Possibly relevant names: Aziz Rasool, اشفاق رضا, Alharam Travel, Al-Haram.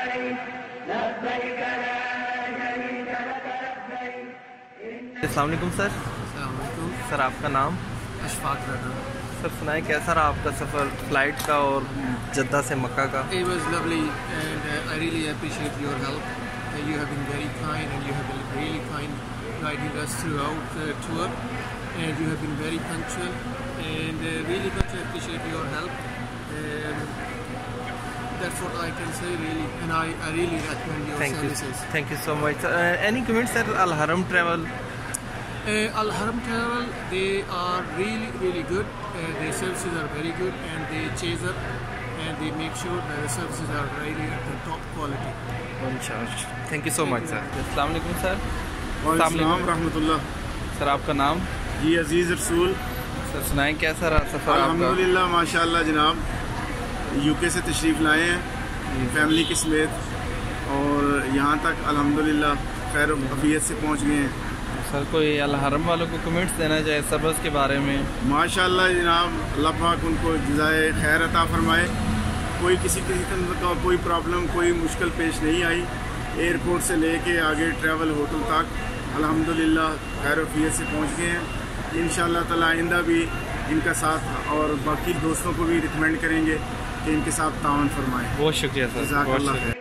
السلام علیکم سر. السلام علیکم سر. آپ کا نام؟ اشفاق رضا. سر سنائیں کیسا رہا آپ کا سفر فلائٹ کا اور جدہ سے مکہ کا؟ It was lovely and I really appreciate your help. You have been very kind and you have been really kind guiding us throughout the tour and you have been very punctual and really much appreciate your help. That's what I can say really, and I really recommend your services. Thank you so much. Any comments at Alharam Travel? Alharam Travel, they are really good. Their services are very good and they chase up and they make sure that the services are really at the top quality. Thank you so much sir. Assalamu alaikum sir. Waalaikumsalam rahmatullah. Sir aapka naam? Ji Aziz Rasool. Sir sunaiye kaisa raha safar aapka? Alhamdulillah mashallah janab. U K سے تشریف لائے ہیں family کے سمیت اور یہاں تک الحمدللہ خیر و عافیت سے پہنچ گئے ہیں. سر کوئی الحرم والوں کو کمنٹس دینا چاہیے سفر کے بارے میں؟ ماشاءاللہ جناب اللہ پاک ان کو جزائے خیر عطا فرمائے. کوئی کسی قسم کا کوئی پرابلم کوئی مشکل پیش نہیں آئی. ایئرپورٹ سے لے کے آگے ٹریول ہوٹل تک الحمدللہ خیر و عافیت سے پہنچ گئے ہیں. انشاءاللہ تعالی آئندہ بھی ان کا ساتھ اور باقی دوستوں کو بھی ریکمینڈ کریں گے کہ ان کے ساتھ تعاون فرمائیں. بہت شکریہ سر. جزاک اللہ خیر.